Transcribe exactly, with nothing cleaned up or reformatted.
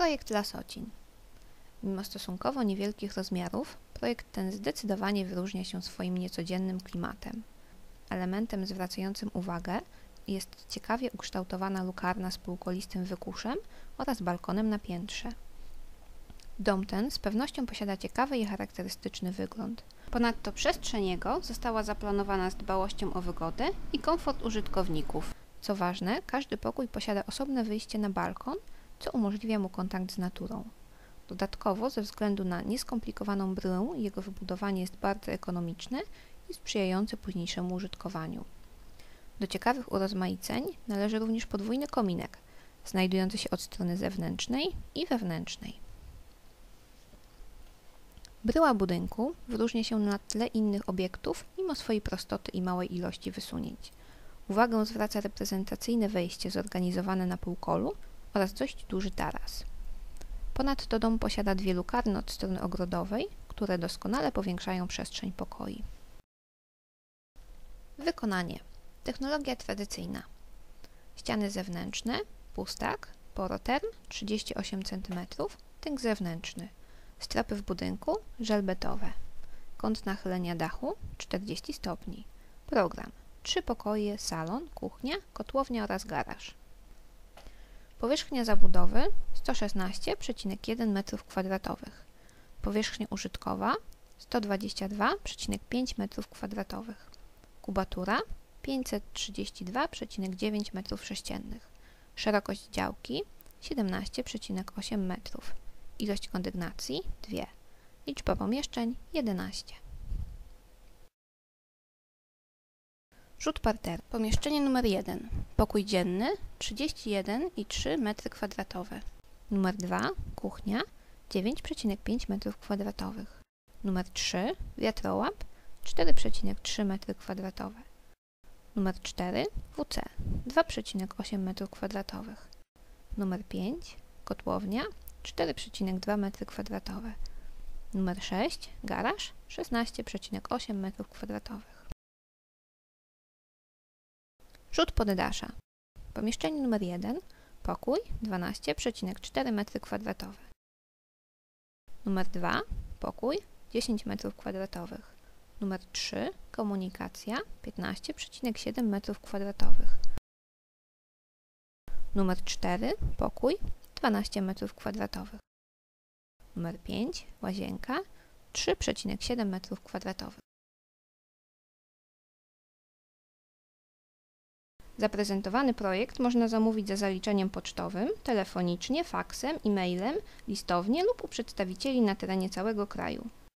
projekt Lasocin. Mimo stosunkowo niewielkich rozmiarów, projekt ten zdecydowanie wyróżnia się swoim niecodziennym klimatem. Elementem zwracającym uwagę jest ciekawie ukształtowana lukarna z półkolistym wykuszem oraz balkonem na piętrze. Dom ten z pewnością posiada ciekawy i charakterystyczny wygląd. Ponadto przestrzeń jego została zaplanowana z dbałością o wygodę i komfort użytkowników. Co ważne, każdy pokój posiada osobne wyjście na balkon, co umożliwia mu kontakt z naturą. Dodatkowo, ze względu na nieskomplikowaną bryłę, jego wybudowanie jest bardzo ekonomiczne i sprzyjające późniejszemu użytkowaniu. Do ciekawych urozmaiceń należy również podwójny kominek, znajdujący się od strony zewnętrznej i wewnętrznej. Bryła budynku wyróżnia się na tle innych obiektów mimo swojej prostoty i małej ilości wysunięć. Uwagę zwraca reprezentacyjne wejście zorganizowane na półkolu oraz dość duży taras. Ponadto dom posiada dwie lukarny od strony ogrodowej, które doskonale powiększają przestrzeń pokoi. Wykonanie. Technologia tradycyjna. Ściany zewnętrzne, pustak, porotherm trzydzieści osiem centymetrów, tynk zewnętrzny. Strapy w budynku żelbetowe. Kąt nachylenia dachu czterdzieści stopni. Program. Trzy pokoje, salon, kuchnia, kotłownia oraz garaż. Powierzchnia zabudowy sto szesnaście przecinek jeden metrów kwadratowych. Powierzchnia użytkowa sto dwadzieścia dwa przecinek pięć metrów kwadratowych. Kubatura pięćset trzydzieści dwa przecinek dziewięć metrów sześciennych. Szerokość działki siedemnaście przecinek osiem metrów. Ilość kondygnacji dwie. Liczba pomieszczeń jedenaście. Rzut parteru. Pomieszczenie numer jeden. Pokój dzienny trzydzieści jeden przecinek trzy metra kwadratowe. Numer dwa. Kuchnia dziewięć przecinek pięć metrów kwadratowych. Numer trzy. Wiatrołap cztery przecinek trzy metra kwadratowe. Numer cztery. W C dwa przecinek osiem metrów kwadratowych. Numer pięć. Kotłownia cztery przecinek dwa metra kwadratowe. Numer sześć. Garaż szesnaście przecinek osiem metrów kwadratowych. Rzut poddasza. Pomieszczenie numer jeden. Pokój dwanaście przecinek cztery metra kwadratowe. Numer dwa. Pokój dziesięć metrów kwadratowych. Numer trzy. Komunikacja piętnaście przecinek siedem metrów kwadratowych. Numer cztery. Pokój dwanaście metrów kwadratowych. Numer pięć. Łazienka trzy przecinek siedem metrów kwadratowych. Zaprezentowany projekt można zamówić za zaliczeniem pocztowym, telefonicznie, faksem, e-mailem, listownie lub u przedstawicieli na terenie całego kraju.